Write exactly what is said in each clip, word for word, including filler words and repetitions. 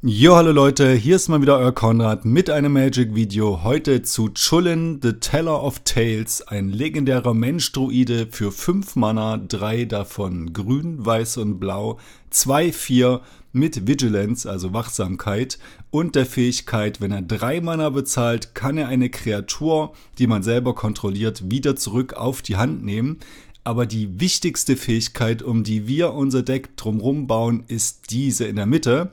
Jo, hallo Leute, hier ist mal wieder euer Konrad mit einem Magic-Video, heute zu Chulane, The Teller of Tales, ein legendärer Mensch-Druide für fünf Mana, drei davon grün, weiß und blau, zwei vier mit Vigilance, also Wachsamkeit, und der Fähigkeit, wenn er drei Mana bezahlt, kann er eine Kreatur, die man selber kontrolliert, wieder zurück auf die Hand nehmen. Aber die wichtigste Fähigkeit, um die wir unser Deck drumherum bauen, ist diese in der Mitte.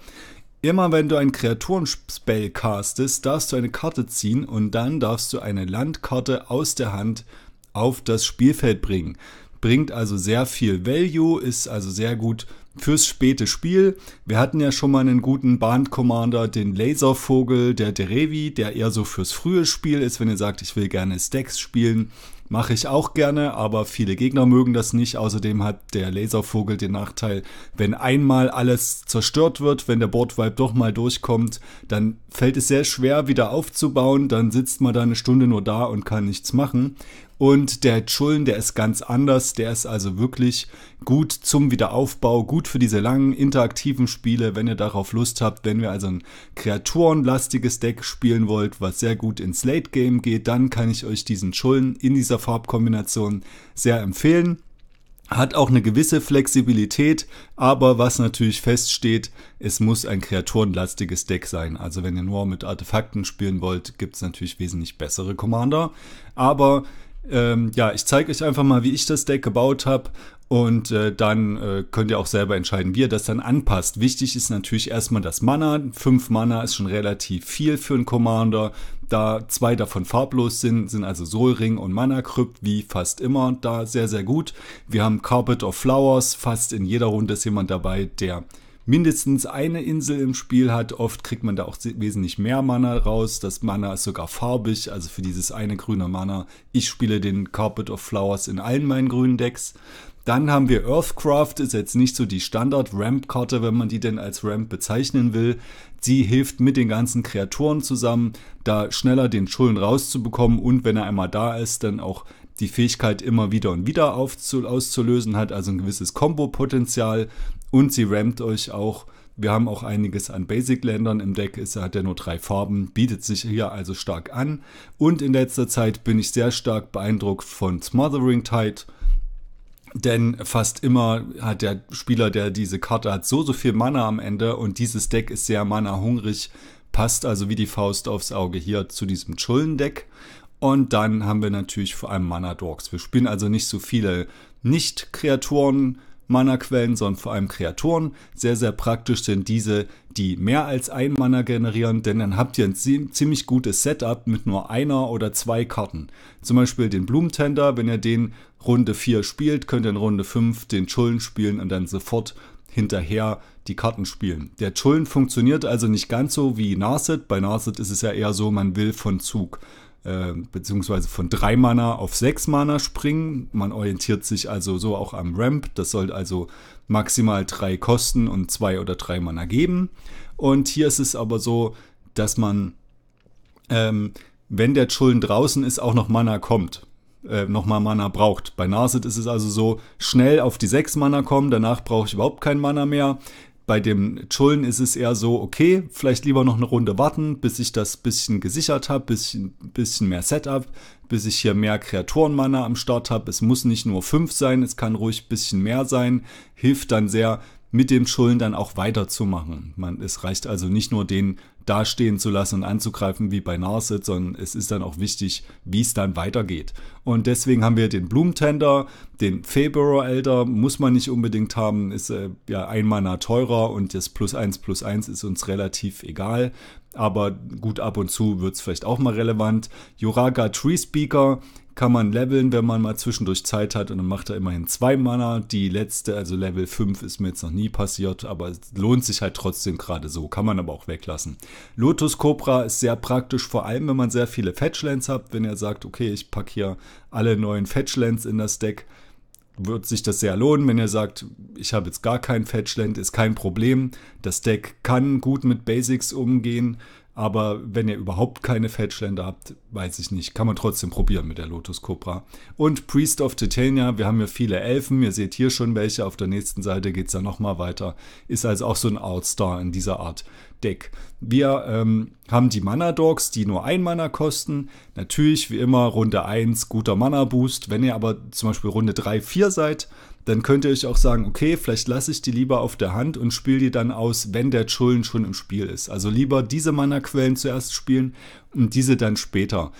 Immer wenn du ein Kreaturenspell castest, darfst du eine Karte ziehen und dann darfst du eine Landkarte aus der Hand auf das Spielfeld bringen. Bringt also sehr viel Value, ist also sehr gut fürs späte Spiel. Wir hatten ja schon mal einen guten Band-Commander, den Laservogel, der Derevi, der eher so fürs frühe Spiel ist, wenn ihr sagt, ich will gerne Stacks spielen. Mache ich auch gerne, aber viele Gegner mögen das nicht. Außerdem hat der Laservogel den Nachteil, wenn einmal alles zerstört wird, wenn der Boardwipe doch mal durchkommt, dann fällt es sehr schwer wieder aufzubauen. Dann sitzt man da eine Stunde nur da und kann nichts machen. Und der Chulane, der ist ganz anders. Der ist also wirklich gut zum Wiederaufbau, gut für diese langen interaktiven Spiele, wenn ihr darauf Lust habt. Wenn wir also ein kreaturenlastiges Deck spielen wollt, was sehr gut ins Late Game geht, dann kann ich euch diesen Chulane in dieser Farbkombination sehr empfehlen. Hat auch eine gewisse Flexibilität, aber was natürlich feststeht, es muss ein kreaturenlastiges Deck sein. Also wenn ihr nur mit Artefakten spielen wollt, gibt es natürlich wesentlich bessere Commander. Aber ähm, ja, ich zeige euch einfach mal, wie ich das Deck gebaut habe. Und äh, dann äh, könnt ihr auch selber entscheiden, wie ihr das dann anpasst. Wichtig ist natürlich erstmal das Mana. Fünf Mana ist schon relativ viel für einen Commander. Da zwei davon farblos sind, sind also Solring und Mana Crypt, wie fast immer, da sehr, sehr gut. Wir haben Carpet of Flowers. Fast in jeder Runde ist jemand dabei, der mindestens eine Insel im Spiel hat. Oft kriegt man da auch wesentlich mehr Mana raus. Das Mana ist sogar farbig, also für dieses eine grüne Mana. Ich spiele den Carpet of Flowers in allen meinen grünen Decks. Dann haben wir Earthcraft, ist jetzt nicht so die Standard-Ramp-Karte, wenn man die denn als Ramp bezeichnen will. Sie hilft mit den ganzen Kreaturen zusammen, da schneller den Chulane rauszubekommen und wenn er einmal da ist, dann auch die Fähigkeit immer wieder und wieder auszulösen, hat also ein gewisses Kombo-Potenzial und sie rampt euch auch. Wir haben auch einiges an Basic-Ländern im Deck, ist, hat ja nur drei Farben, bietet sich hier also stark an. Und in letzter Zeit bin ich sehr stark beeindruckt von Smothering Tide. Denn fast immer hat der Spieler, der diese Karte hat, so, so viel Mana am Ende. Und dieses Deck ist sehr mana-hungrig, passt also wie die Faust aufs Auge hier zu diesem Chulane-Deck. Und dann haben wir natürlich vor allem Mana-Dorks. Wir spielen also nicht so viele Nicht-Kreaturen-Mana-Quellen, sondern vor allem Kreaturen. Sehr, sehr praktisch sind diese, die mehr als ein Mana generieren, denn dann habt ihr ein ziemlich gutes Setup mit nur einer oder zwei Karten. Zum Beispiel den Bloomtender, wenn ihr den Runde vier spielt, könnt ihr in Runde fünf den Chulane spielen und dann sofort hinterher die Karten spielen. Der Chulane funktioniert also nicht ganz so wie Narset. Bei Narset ist es ja eher so, man will von Zug äh, beziehungsweise von drei Mana auf sechs Mana springen. Man orientiert sich also so auch am Ramp. Das soll also maximal drei kosten und zwei oder drei Mana geben. Und hier ist es aber so, dass man, ähm, wenn der Chulane draußen ist, auch noch Mana kommt. nochmal Mana braucht. Bei Narset ist es also so, schnell auf die sechs Mana kommen, danach brauche ich überhaupt kein Mana mehr. Bei dem Chulane ist es eher so, okay, vielleicht lieber noch eine Runde warten, bis ich das bisschen gesichert habe, bisschen, bisschen mehr Setup, bis ich hier mehr Kreaturen-Mana am Start habe. Es muss nicht nur fünf sein, es kann ruhig ein bisschen mehr sein. Hilft dann sehr, mit dem Chulane dann auch weiterzumachen. Man, es reicht also nicht nur, den dastehen zu lassen und anzugreifen wie bei Narset, sondern es ist dann auch wichtig, wie es dann weitergeht. Und deswegen haben wir den Bloomtender, den Feyborrow Elder, muss man nicht unbedingt haben, ist äh, ja ein Mana teurer und das plus eins plus eins ist uns relativ egal, aber gut, ab und zu wird es vielleicht auch mal relevant. Yoraga Tree Speaker kann man leveln, wenn man mal zwischendurch Zeit hat und dann macht er immerhin zwei Mana. Die letzte, also Level fünf, ist mir jetzt noch nie passiert, aber es lohnt sich halt trotzdem gerade so, kann man aber auch weglassen. Lotus Cobra ist sehr praktisch, vor allem wenn man sehr viele Fetchlands habt, wenn ihr sagt, okay, ich packe hier alle neuen Fetchlands in das Deck, wird sich das sehr lohnen. Wenn ihr sagt, ich habe jetzt gar kein Fetchland, ist kein Problem, das Deck kann gut mit Basics umgehen, Aber wenn ihr überhaupt keine Feldschländer habt, weiß ich nicht, kann man trotzdem probieren mit der Lotus Cobra. Und Priest of Titania, wir haben ja viele Elfen, ihr seht hier schon welche, auf der nächsten Seite geht es ja nochmal weiter. Ist also auch so ein Outstar in dieser Art Deck. Wir ähm, haben die Mana Dogs, die nur ein Mana kosten. Natürlich, wie immer, Runde eins, guter Mana Boost. Wenn ihr aber zum Beispiel Runde drei, vier seid, dann könnt ihr euch auch sagen, okay, vielleicht lasse ich die lieber auf der Hand und spiele die dann aus, wenn der Chulane schon im Spiel ist. Also lieber diese Mana-Quellen zuerst spielen und diese dann später.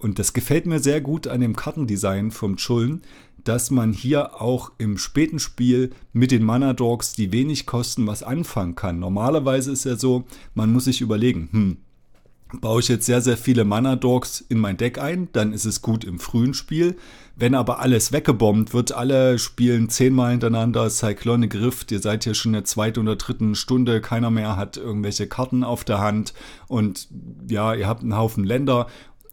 Und das gefällt mir sehr gut an dem Kartendesign vom Chulane, dass man hier auch im späten Spiel mit den Mana-Dogs, die wenig kosten, was anfangen kann. Normalerweise ist ja so, man muss sich überlegen, hm, baue ich jetzt sehr, sehr viele Mana-Dogs in mein Deck ein, dann ist es gut im frühen Spiel. Wenn aber alles weggebombt wird, alle spielen zehnmal hintereinander Cyclonic Rift, ihr seid hier schon in der zweiten oder dritten Stunde, keiner mehr hat irgendwelche Karten auf der Hand und ja, ihr habt einen Haufen Länder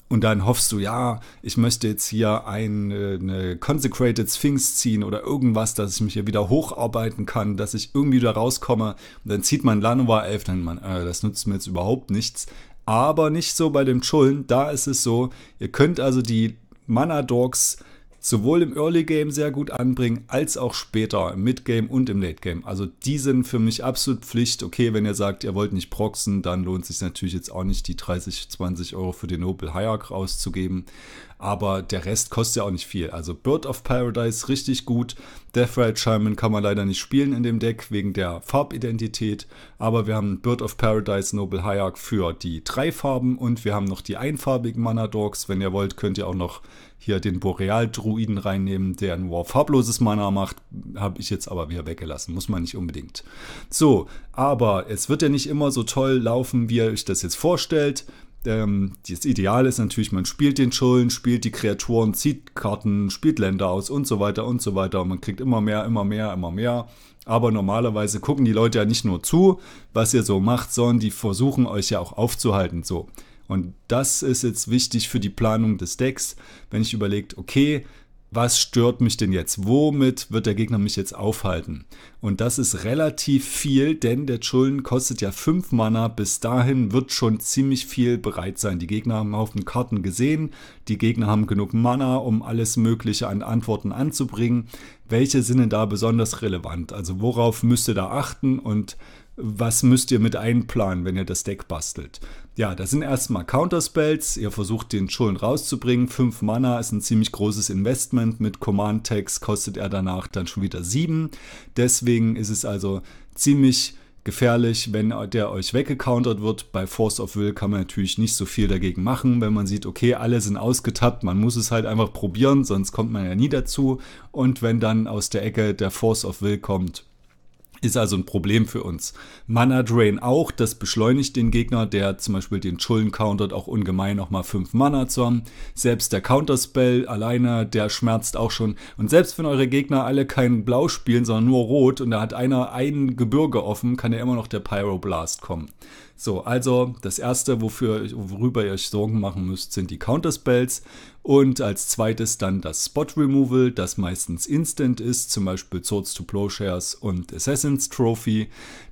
und dann hoffst du, ja, ich möchte jetzt hier eine, eine Consecrated Sphinx ziehen oder irgendwas, dass ich mich hier wieder hocharbeiten kann, dass ich irgendwie wieder rauskomme und dann zieht man Llanowar elf, dann man, äh, das nützt mir jetzt überhaupt nichts. Aber nicht so bei dem Chulane, da ist es so, ihr könnt also die Mana Dogs sowohl im Early Game sehr gut anbringen, als auch später im Mid Game und im Late Game. Also die sind für mich absolut Pflicht. Okay, wenn ihr sagt, ihr wollt nicht proxen, dann lohnt es sich natürlich jetzt auch nicht, die dreißig, zwanzig Euro für den Noble Hierarch auszugeben. Aber der Rest kostet ja auch nicht viel. Also Bird of Paradise richtig gut. Deathrite Shaman kann man leider nicht spielen in dem Deck wegen der Farbidentität. Aber wir haben Bird of Paradise Noble Hierarch für die drei Farben. Und wir haben noch die einfarbigen Mana Dogs. Wenn ihr wollt, könnt ihr auch noch hier den Boreal-Druiden reinnehmen, der nur farbloses Mana macht. Habe ich jetzt aber wieder weggelassen. Muss man nicht unbedingt. So, aber es wird ja nicht immer so toll laufen, wie ihr euch das jetzt vorstellt. Ähm, das Ideal ist natürlich, man spielt den Chulane, spielt die Kreaturen, zieht Karten, spielt Länder aus und so weiter und so weiter. Und man kriegt immer mehr, immer mehr, immer mehr. Aber normalerweise gucken die Leute ja nicht nur zu, was ihr so macht, sondern die versuchen euch ja auch aufzuhalten. So. Und das ist jetzt wichtig für die Planung des Decks, wenn ich überlege, okay, was stört mich denn jetzt? Womit wird der Gegner mich jetzt aufhalten? Und das ist relativ viel, denn der Chulane kostet ja fünf Mana. Bis dahin wird schon ziemlich viel bereit sein. Die Gegner haben einen Haufen Karten gesehen. Die Gegner haben genug Mana, um alles Mögliche an Antworten anzubringen. Welche sind denn da besonders relevant? Also worauf müsst ihr da achten und was müsst ihr mit einplanen, wenn ihr das Deck bastelt? Ja, das sind erstmal Counterspells. Ihr versucht, den Chulane rauszubringen. fünf Mana ist ein ziemlich großes Investment. Mit Command-Tags kostet er danach dann schon wieder sieben. Deswegen ist es also ziemlich gefährlich, wenn der euch weggecountert wird. Bei Force of Will kann man natürlich nicht so viel dagegen machen, wenn man sieht, okay, alle sind ausgetappt, man muss es halt einfach probieren, sonst kommt man ja nie dazu. Und wenn dann aus der Ecke der Force of Will kommt, ist also ein Problem für uns. Mana Drain auch, das beschleunigt den Gegner, der zum Beispiel den Chulane countert, auch ungemein nochmal fünf Mana zu haben. Selbst der Counterspell alleine, der schmerzt auch schon. Und selbst wenn eure Gegner alle kein Blau spielen, sondern nur Rot und da hat einer ein Gebirge offen, kann ja immer noch der Pyroblast kommen. So, also das erste, wofür, worüber ihr euch Sorgen machen müsst, sind die Counterspells. Und als zweites dann das Spot Removal, das meistens instant ist, zum Beispiel Swords to Plowshares und Assassin's Trophy.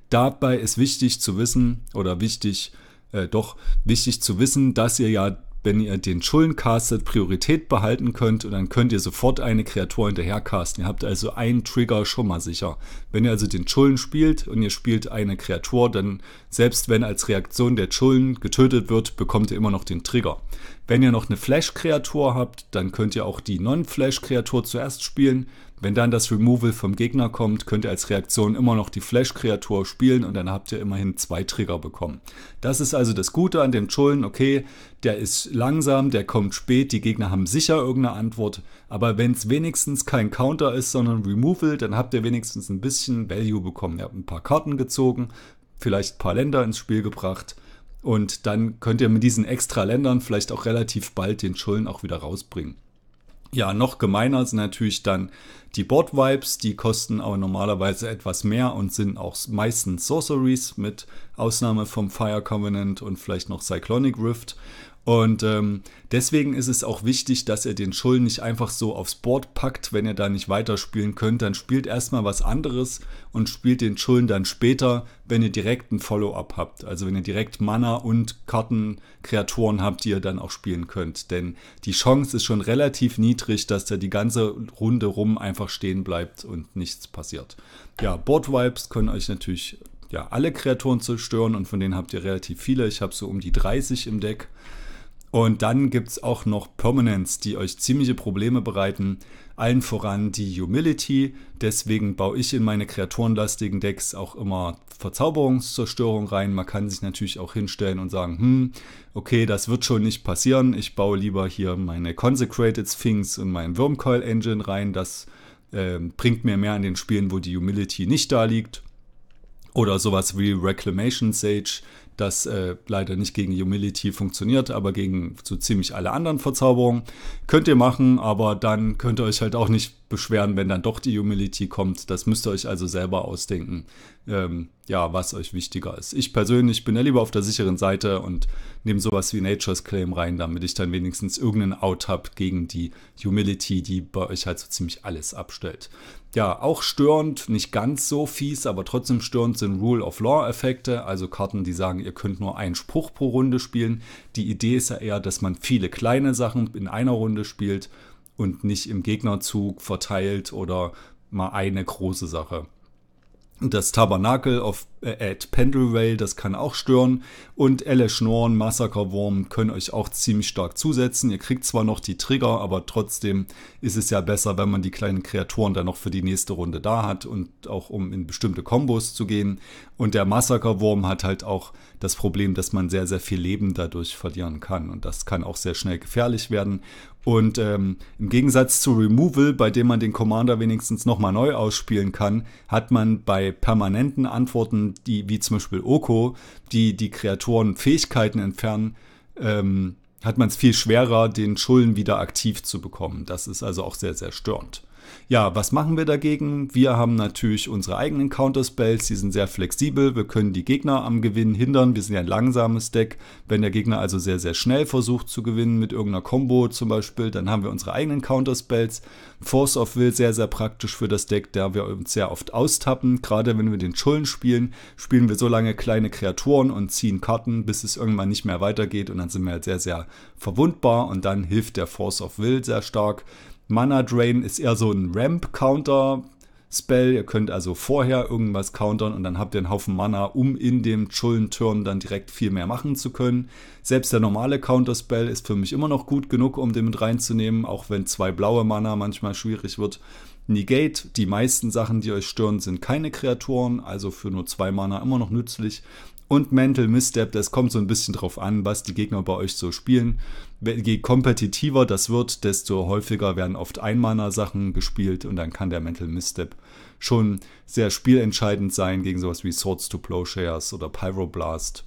Dabei ist wichtig zu wissen, oder wichtig, äh, doch, wichtig zu wissen, dass ihr ja, wenn ihr den Chulane castet, Priorität behalten könnt und dann könnt ihr sofort eine Kreatur hinterher casten. Ihr habt also einen Trigger schon mal sicher. Wenn ihr also den Chulane spielt und ihr spielt eine Kreatur, dann selbst wenn als Reaktion der Chulane getötet wird, bekommt ihr immer noch den Trigger. Wenn ihr noch eine Flash-Kreatur habt, dann könnt ihr auch die Non-Flash-Kreatur zuerst spielen. Wenn dann das Removal vom Gegner kommt, könnt ihr als Reaktion immer noch die Flash-Kreatur spielen und dann habt ihr immerhin zwei Trigger bekommen. Das ist also das Gute an dem Chulane. Okay, der ist langsam, der kommt spät, die Gegner haben sicher irgendeine Antwort. Aber wenn es wenigstens kein Counter ist, sondern Removal, dann habt ihr wenigstens ein bisschen Value bekommen. Ihr habt ein paar Karten gezogen, vielleicht ein paar Länder ins Spiel gebracht. Und dann könnt ihr mit diesen extra Ländern vielleicht auch relativ bald den Chulane auch wieder rausbringen. Ja, noch gemeiner sind natürlich dann die Board Wipes, die kosten aber normalerweise etwas mehr und sind auch meistens Sorceries, mit Ausnahme vom Fire Covenant und vielleicht noch Cyclonic Rift. Und ähm, deswegen ist es auch wichtig, dass ihr den Chul nicht einfach so aufs Board packt, wenn ihr da nicht weiterspielen könnt. Dann spielt erstmal was anderes und spielt den Chul dann später, wenn ihr direkt ein Follow-up habt. Also wenn ihr direkt Mana und Kartenkreaturen habt, die ihr dann auch spielen könnt. Denn die Chance ist schon relativ niedrig, dass der die ganze Runde rum einfach stehen bleibt und nichts passiert. Ja, Board-Wipes können euch natürlich ja, alle Kreaturen zerstören und von denen habt ihr relativ viele. Ich habe so um die dreißig im Deck. Und dann gibt es auch noch Permanents, die euch ziemliche Probleme bereiten. Allen voran die Humility. Deswegen baue ich in meine kreaturenlastigen Decks auch immer Verzauberungszerstörung rein. Man kann sich natürlich auch hinstellen und sagen, hm, okay, das wird schon nicht passieren. Ich baue lieber hier meine Consecrated Sphinx und meinen Wormcoil Engine rein. Das äh, bringt mir mehr an den Spielen, wo die Humility nicht da liegt. Oder sowas wie Reclamation Sage, das äh, leider nicht gegen Humility funktioniert, aber gegen so ziemlich alle anderen Verzauberungen. Könnt ihr machen, aber dann könnt ihr euch halt auch nicht beschweren, wenn dann doch die Humility kommt. Das müsst ihr euch also selber ausdenken, ähm, ja, was euch wichtiger ist. Ich persönlich bin ja lieber auf der sicheren Seite und nehme sowas wie Nature's Claim rein, damit ich dann wenigstens irgendeinen Out habe gegen die Humility, die bei euch halt so ziemlich alles abstellt. Ja, auch störend, nicht ganz so fies, aber trotzdem störend sind Rule-of-Law-Effekte, also Karten, die sagen, ihr könnt nur einen Spruch pro Runde spielen. Die Idee ist ja eher, dass man viele kleine Sachen in einer Runde spielt und nicht im Gegnerzug verteilt oder mal eine große Sache. Das Tabernakel of, äh, at Pendlewail, das kann auch stören. Und Leschnorn, Massakerwurm können euch auch ziemlich stark zusetzen. Ihr kriegt zwar noch die Trigger, aber trotzdem ist es ja besser, wenn man die kleinen Kreaturen dann noch für die nächste Runde da hat und auch um in bestimmte Kombos zu gehen. Und der Massakerwurm hat halt auch das Problem, dass man sehr, sehr viel Leben dadurch verlieren kann. Und das kann auch sehr schnell gefährlich werden. Und ähm, im Gegensatz zu Removal, bei dem man den Commander wenigstens nochmal neu ausspielen kann, hat man bei permanenten Antworten, die wie zum Beispiel Oko, die die Kreaturen Fähigkeiten entfernen, ähm, hat man es viel schwerer, den Chuln wieder aktiv zu bekommen. Das ist also auch sehr, sehr störend. Ja, was machen wir dagegen? Wir haben natürlich unsere eigenen Counterspells, die sind sehr flexibel, wir können die Gegner am Gewinn hindern, wir sind ja ein langsames Deck, wenn der Gegner also sehr, sehr schnell versucht zu gewinnen mit irgendeiner Combo zum Beispiel, dann haben wir unsere eigenen Counterspells. Force of Will, sehr, sehr praktisch für das Deck, da wir uns sehr oft austappen, gerade wenn wir den Chuln spielen, spielen wir so lange kleine Kreaturen und ziehen Karten, bis es irgendwann nicht mehr weitergeht und dann sind wir halt sehr, sehr verwundbar und dann hilft der Force of Will sehr stark. Mana Drain ist eher so ein Ramp-Counter-Spell. Ihr könnt also vorher irgendwas countern und dann habt ihr einen Haufen Mana, um in dem Chullen-Turn dann direkt viel mehr machen zu können. Selbst der normale Counter-Spell ist für mich immer noch gut genug, um den mit reinzunehmen, auch wenn zwei blaue Mana manchmal schwierig wird. Negate, die meisten Sachen, die euch stören, sind keine Kreaturen, also für nur zwei Mana immer noch nützlich. Und Mental Misstep, das kommt so ein bisschen drauf an, was die Gegner bei euch so spielen. Je kompetitiver das wird, desto häufiger werden oft Einmana-Sachen gespielt und dann kann der Mental Misstep schon sehr spielentscheidend sein gegen sowas wie Swords to Plowshares oder Pyroblast.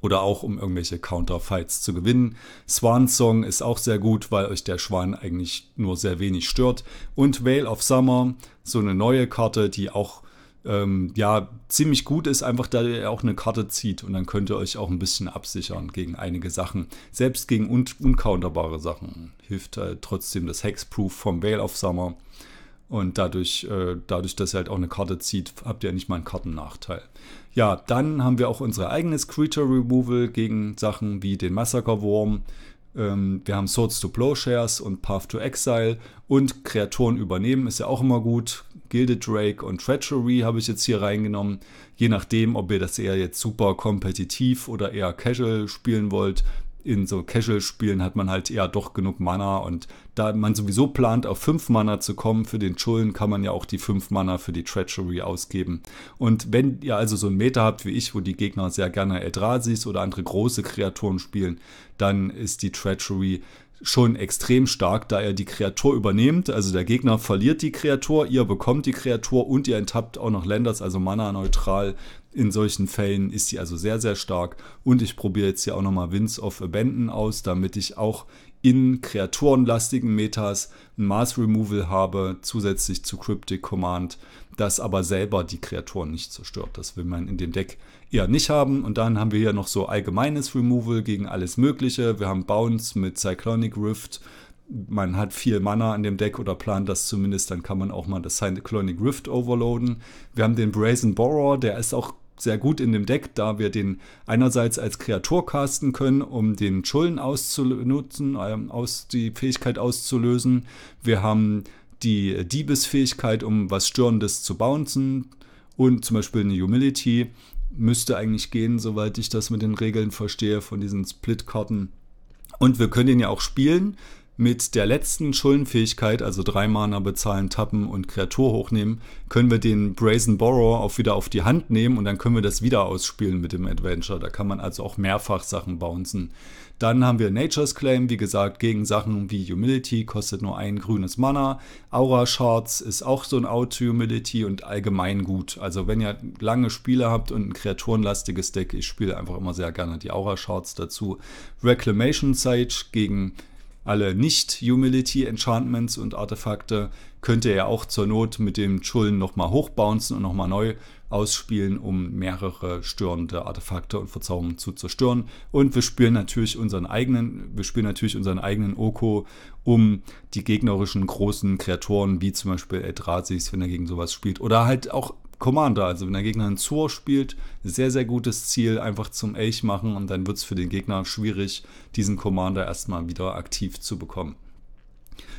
Oder auch, um irgendwelche Counterfights zu gewinnen. Swan Song ist auch sehr gut, weil euch der Schwan eigentlich nur sehr wenig stört. Und Veil of Summer, so eine neue Karte, die auch ähm, ja ziemlich gut ist, einfach da ihr auch eine Karte zieht. Und dann könnt ihr euch auch ein bisschen absichern gegen einige Sachen. Selbst gegen un- uncounterbare Sachen hilft äh, trotzdem das Hexproof vom Veil of Summer. Und dadurch, äh, dadurch, dass ihr halt auch eine Karte zieht, habt ihr ja nicht mal einen Kartennachteil. Ja, dann haben wir auch unser eigenes Creature Removal gegen Sachen wie den Massakerwurm. Ähm, wir haben Swords to Plowshares und Path to Exile. Und Kreaturen übernehmen ist ja auch immer gut. Gilded Drake und Treachery habe ich jetzt hier reingenommen. Je nachdem, ob ihr das eher jetzt super kompetitiv oder eher casual spielen wollt. In so Casual-Spielen hat man halt eher doch genug Mana und da man sowieso plant, auf fünf Mana zu kommen für den Chullen, kann man ja auch die fünf Mana für die Treachery ausgeben. Und wenn ihr also so ein Meta habt wie ich, wo die Gegner sehr gerne Eldrasis oder andere große Kreaturen spielen, dann ist die Treachery schon extrem stark, da ihr die Kreatur übernehmt. Also der Gegner verliert die Kreatur, ihr bekommt die Kreatur und ihr enttappt auch noch Landers, also Mana-neutral. In solchen Fällen ist sie also sehr, sehr stark. Und ich probiere jetzt hier auch nochmal Winds of Abandon aus, damit ich auch in kreaturenlastigen Metas ein Mass Removal habe, zusätzlich zu Cryptic Command, das aber selber die Kreaturen nicht zerstört. Das will man in dem Deck eher nicht haben. Und dann haben wir hier noch so allgemeines Removal gegen alles Mögliche. Wir haben Bounce mit Cyclonic Rift. Man hat viel Mana in dem Deck oder plant das zumindest, dann kann man auch mal das Cyclonic Rift overloaden. Wir haben den Brazen Borrower, der ist auch sehr gut in dem Deck, da wir den einerseits als Kreatur casten können, um den Chulane auszunutzen, ähm, aus, die Fähigkeit auszulösen. Wir haben die Diebesfähigkeit, um was Störendes zu bouncen, und zum Beispiel eine Humility müsste eigentlich gehen, soweit ich das mit den Regeln verstehe von diesen Split-Karten. Und wir können den ja auch spielen mit der letzten Schuldenfähigkeit, also drei Mana bezahlen, tappen und Kreatur hochnehmen, können wir den Brazen Borrower auch wieder auf die Hand nehmen und dann können wir das wieder ausspielen mit dem Adventure. Da kann man also auch mehrfach Sachen bouncen. Dann haben wir Nature's Claim, wie gesagt, gegen Sachen wie Humility, kostet nur ein grünes Mana. Aura Shards ist auch so ein Auto-Humility und allgemein gut. Also wenn ihr lange Spiele habt und ein kreaturenlastiges Deck, ich spiele einfach immer sehr gerne die Aura Shards dazu. Reclamation Sage gegen alle Nicht-Humility-Enchantments und Artefakte könnt ihr ja auch zur Not mit dem Chulane nochmal hochbouncen und nochmal neu ausspielen, um mehrere störende Artefakte und Verzauberungen zu zerstören. Und wir spielen natürlich unseren eigenen, wir spielen natürlich unseren eigenen Oko, um die gegnerischen großen Kreaturen, wie zum Beispiel Eldrasis, wenn er gegen sowas spielt, oder halt auch Commander, also wenn der Gegner einen Zur spielt, sehr, sehr gutes Ziel, einfach zum Elch machen und dann wird es für den Gegner schwierig, diesen Commander erstmal wieder aktiv zu bekommen.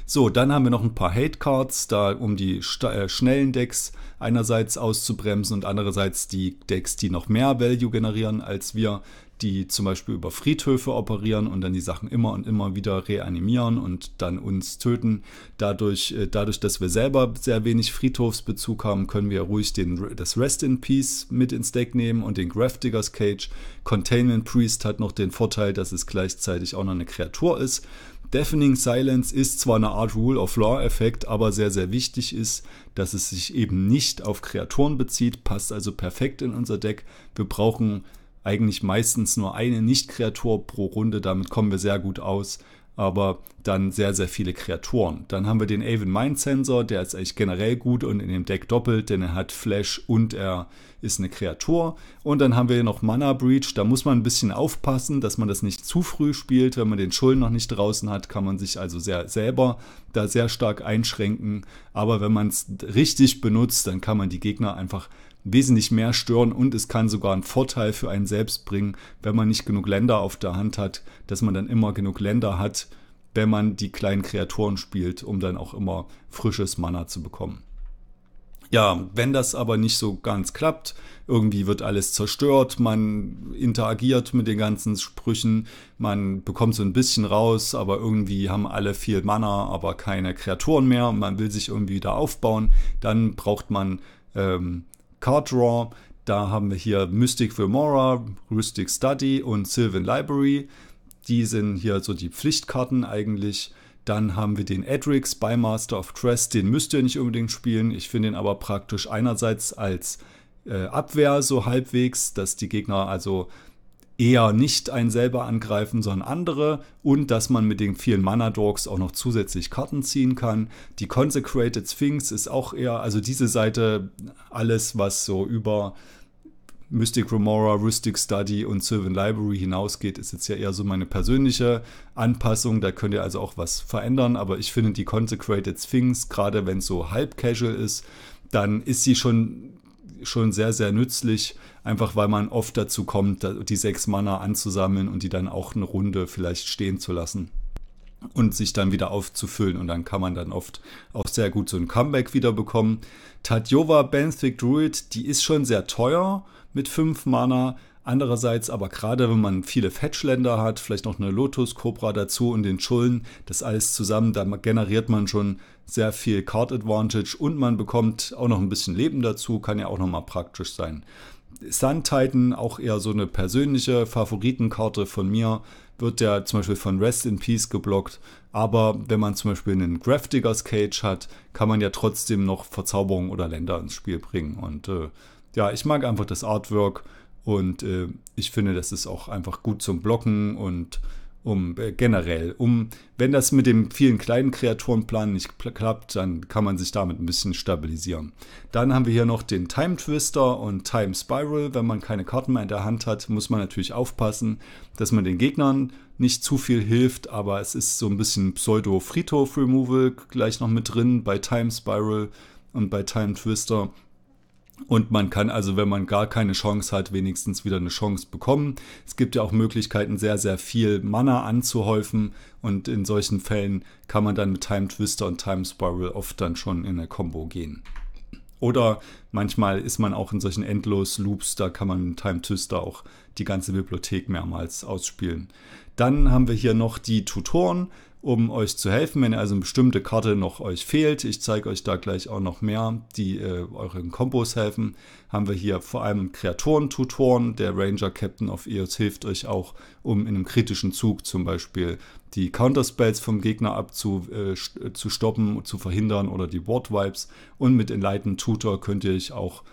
So, dann haben wir noch ein paar Hate-Cards, da um die st- äh, schnellen Decks einerseits auszubremsen und andererseits die Decks, die noch mehr Value generieren als wir, die zum Beispiel über Friedhöfe operieren und dann die Sachen immer und immer wieder reanimieren und dann uns töten. Dadurch, dadurch dass wir selber sehr wenig Friedhofsbezug haben, können wir ruhig den, das Rest in Peace mit ins Deck nehmen und den Grave-Diggers Cage. Containment Priest hat noch den Vorteil, dass es gleichzeitig auch noch eine Kreatur ist. Deafening Silence ist zwar eine Art Rule of Law-Effekt, aber sehr, sehr wichtig ist, dass es sich eben nicht auf Kreaturen bezieht, passt also perfekt in unser Deck. Wir brauchen eigentlich meistens nur eine Nicht-Kreatur pro Runde, damit kommen wir sehr gut aus, aber dann sehr, sehr viele Kreaturen. Dann haben wir den Aven Mind Sensor, der ist eigentlich generell gut und in dem Deck doppelt, denn er hat Flash und er ist eine Kreatur. Und dann haben wir hier noch Mana Breach, da muss man ein bisschen aufpassen, dass man das nicht zu früh spielt. Wenn man den Chulane noch nicht draußen hat, kann man sich also sehr selber da sehr stark einschränken. Aber wenn man es richtig benutzt, dann kann man die Gegner einfach wesentlich mehr stören und es kann sogar einen Vorteil für einen selbst bringen, wenn man nicht genug Länder auf der Hand hat, dass man dann immer genug Länder hat, wenn man die kleinen Kreaturen spielt, um dann auch immer frisches Mana zu bekommen. Ja, wenn das aber nicht so ganz klappt, irgendwie wird alles zerstört, man interagiert mit den ganzen Sprüchen, man bekommt so ein bisschen raus, aber irgendwie haben alle viel Mana, aber keine Kreaturen mehr und man will sich irgendwie wieder aufbauen, dann braucht man ähm, Card Draw, da haben wir hier Mystic Remora, Rhystic Study und Sylvan Library. Die sind hier so die Pflichtkarten eigentlich. Dann haben wir den Edric's Bymaster of Trest, den müsst ihr nicht unbedingt spielen. Ich finde ihn aber praktisch einerseits als äh, Abwehr so halbwegs, dass die Gegner also eher nicht einen selber angreifen, sondern andere und dass man mit den vielen Mana-Dorks auch noch zusätzlich Karten ziehen kann. Die Consecrated Sphinx ist auch eher, also diese Seite, alles was so über Mystic Remora, Rhystic Study und Sylvan Library hinausgeht, ist jetzt ja eher so meine persönliche Anpassung. Da könnt ihr also auch was verändern, aber ich finde die Consecrated Sphinx, gerade wenn es so halb casual ist, dann ist sie schon schon sehr, sehr nützlich, einfach weil man oft dazu kommt, die sechs Mana anzusammeln und die dann auch eine Runde vielleicht stehen zu lassen und sich dann wieder aufzufüllen und dann kann man dann oft auch sehr gut so ein Comeback wieder bekommen. Tatyova Benthic Druid, die ist schon sehr teuer mit fünf Mana, andererseits aber gerade wenn man viele Fetchländer hat, vielleicht noch eine Lotus Cobra dazu und den Chulane, das alles zusammen, da generiert man schon sehr viel Card Advantage und man bekommt auch noch ein bisschen Leben dazu, kann ja auch nochmal praktisch sein. Sun Titan, auch eher so eine persönliche Favoritenkarte von mir, wird ja zum Beispiel von Rest in Peace geblockt, aber wenn man zum Beispiel einen Grave Diggers Cage hat, kann man ja trotzdem noch Verzauberungen oder Länder ins Spiel bringen und äh, ja, ich mag einfach das Artwork und äh, ich finde, das ist auch einfach gut zum Blocken und um äh, generell, um, wenn das mit dem vielen kleinen Kreaturenplan nicht klappt, dann kann man sich damit ein bisschen stabilisieren. Dann haben wir hier noch den Time Twister und Time Spiral. Wenn man keine Karten mehr in der Hand hat, muss man natürlich aufpassen, dass man den Gegnern nicht zu viel hilft, aber es ist so ein bisschen Pseudo-Friedhof-Removal gleich noch mit drin bei Time Spiral und bei Time Twister. Und man kann also, wenn man gar keine Chance hat, wenigstens wieder eine Chance bekommen. Es gibt ja auch Möglichkeiten, sehr, sehr viel Mana anzuhäufen. Und in solchen Fällen kann man dann mit Time Twister und Time Spiral oft dann schon in eine Combo gehen. Oder manchmal ist man auch in solchen Endlos-Loops, da kann man mit Time Twister auch die ganze Bibliothek mehrmals ausspielen. Dann haben wir hier noch die Tutoren, um euch zu helfen, wenn also eine bestimmte Karte noch euch fehlt. Ich zeige euch da gleich auch noch mehr, die äh, euren Kombos helfen. Haben wir hier vor allem Kreaturen-Tutoren. Der Ranger Captain of Eos hilft euch auch, um in einem kritischen Zug zum Beispiel die Counterspells vom Gegner abzu, äh, zu stoppen, zu verhindern oder die Wardwipes. Und mit Enlightened Tutor könnt ihr euch auch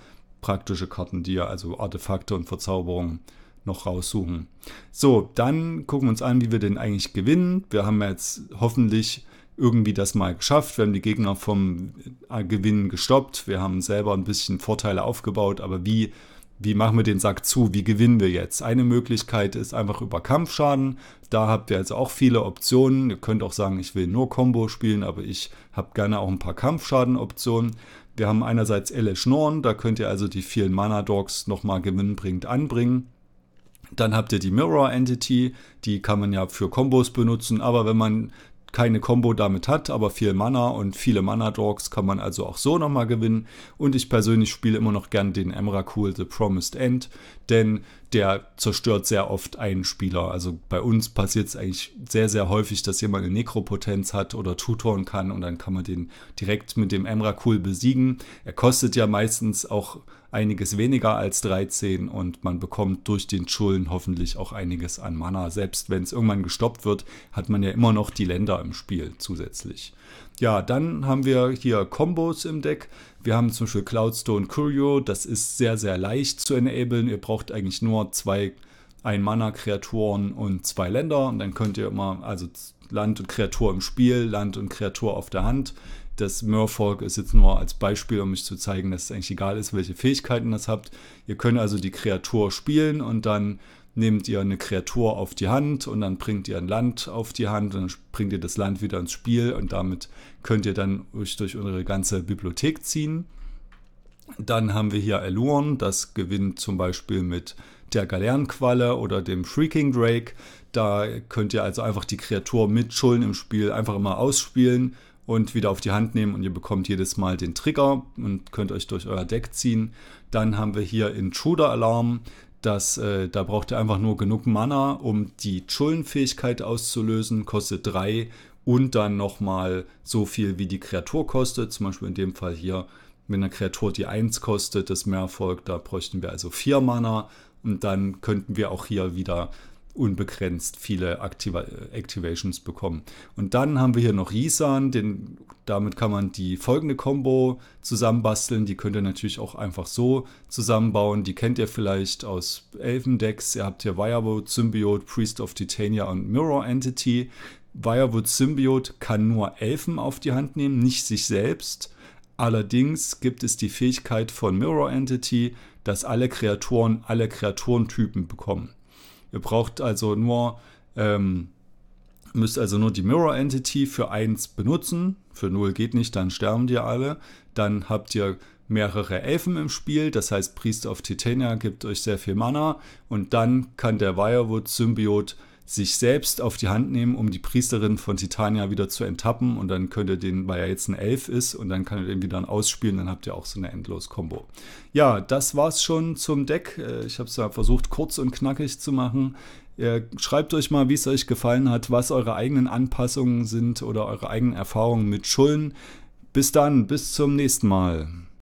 praktische Karten, die ihr, also Artefakte und Verzauberungen, noch raussuchen. So, dann gucken wir uns an, wie wir den eigentlich gewinnen. Wir haben jetzt hoffentlich irgendwie das mal geschafft. Wir haben die Gegner vom Gewinnen gestoppt. Wir haben selber ein bisschen Vorteile aufgebaut. Aber wie, wie machen wir den Sack zu? Wie gewinnen wir jetzt? Eine Möglichkeit ist einfach über Kampfschaden. Da habt ihr also auch viele Optionen. Ihr könnt auch sagen, ich will nur Combo spielen, aber ich habe gerne auch ein paar Kampfschaden-Optionen. Wir haben einerseits Leschnorn. Da könnt ihr also die vielen Mana-Dogs nochmal gewinnbringend anbringen. Dann habt ihr die Mirror Entity, die kann man ja für Kombos benutzen, aber wenn man keine Combo damit hat, aber viel Mana und viele Mana-Dogs kann man also auch so nochmal gewinnen. Und ich persönlich spiele immer noch gern den Emrakul, The Promised End, denn der zerstört sehr oft einen Spieler. Also bei uns passiert es eigentlich sehr, sehr häufig, dass jemand eine Nekropotenz hat oder tutoren kann und dann kann man den direkt mit dem Emrakul besiegen. Er kostet ja meistens auch einiges weniger als dreizehn und man bekommt durch den Chulane hoffentlich auch einiges an Mana. Selbst wenn es irgendwann gestoppt wird, hat man ja immer noch die Länder im Spiel zusätzlich. Ja, dann haben wir hier Combos im Deck. Wir haben zum Beispiel Cloudstone Curio. Das ist sehr, sehr leicht zu enablen. Ihr braucht eigentlich nur zwei Ein-Mana-Kreaturen und zwei Länder. Und dann könnt ihr immer, also Land und Kreatur im Spiel, Land und Kreatur auf der Hand. Das Merfolk ist jetzt nur als Beispiel, um euch zu zeigen, dass es eigentlich egal ist, welche Fähigkeiten das habt. Ihr könnt also die Kreatur spielen und dann nehmt ihr eine Kreatur auf die Hand und dann bringt ihr ein Land auf die Hand und dann bringt ihr das Land wieder ins Spiel und damit könnt ihr dann euch durch eure ganze Bibliothek ziehen. Dann haben wir hier Eluren, das gewinnt zum Beispiel mit der Galerrenqualle oder dem Shrieking Drake. Da könnt ihr also einfach die Kreatur mit Chulane im Spiel einfach immer ausspielen und wieder auf die Hand nehmen und ihr bekommt jedes Mal den Trigger und könnt euch durch euer Deck ziehen. Dann haben wir hier Intruder Alarm. Das, äh, da braucht ihr einfach nur genug Mana, um die Chulane-Fähigkeit auszulösen. Kostet drei und dann nochmal so viel, wie die Kreatur kostet. Zum Beispiel in dem Fall hier mit einer Kreatur, die eins kostet, das Mehrfolg. Da bräuchten wir also vier Mana. Und dann könnten wir auch hier wieder unbegrenzt viele Activa Activations bekommen. Und dann haben wir hier noch Yisan, den damit kann man die folgende Combo zusammenbasteln. Die könnt ihr natürlich auch einfach so zusammenbauen. Die kennt ihr vielleicht aus Elfendecks. Ihr habt hier Wirewood Symbiote, Priest of Titania und Mirror Entity. Wirewood Symbiote kann nur Elfen auf die Hand nehmen, nicht sich selbst. Allerdings gibt es die Fähigkeit von Mirror Entity, dass alle Kreaturen alle Kreaturentypen bekommen. Ihr braucht also nur, ähm, müsst also nur die Mirror Entity für eins benutzen. Für null geht nicht, dann sterben die alle. Dann habt ihr mehrere Elfen im Spiel, das heißt Priest of Titania gibt euch sehr viel Mana. Und dann kann der Wirewood Symbiote sich selbst auf die Hand nehmen, um die Priesterin von Titania wieder zu enttappen. Und dann könnt ihr den, weil er jetzt ein Elf ist, und dann kann ihr den wieder dann ausspielen. Dann habt ihr auch so eine Endlos-Kombo. Ja, das war's schon zum Deck. Ich habe es ja versucht, kurz und knackig zu machen. Schreibt euch mal, wie es euch gefallen hat, was eure eigenen Anpassungen sind oder eure eigenen Erfahrungen mit Chulane. Bis dann, bis zum nächsten Mal.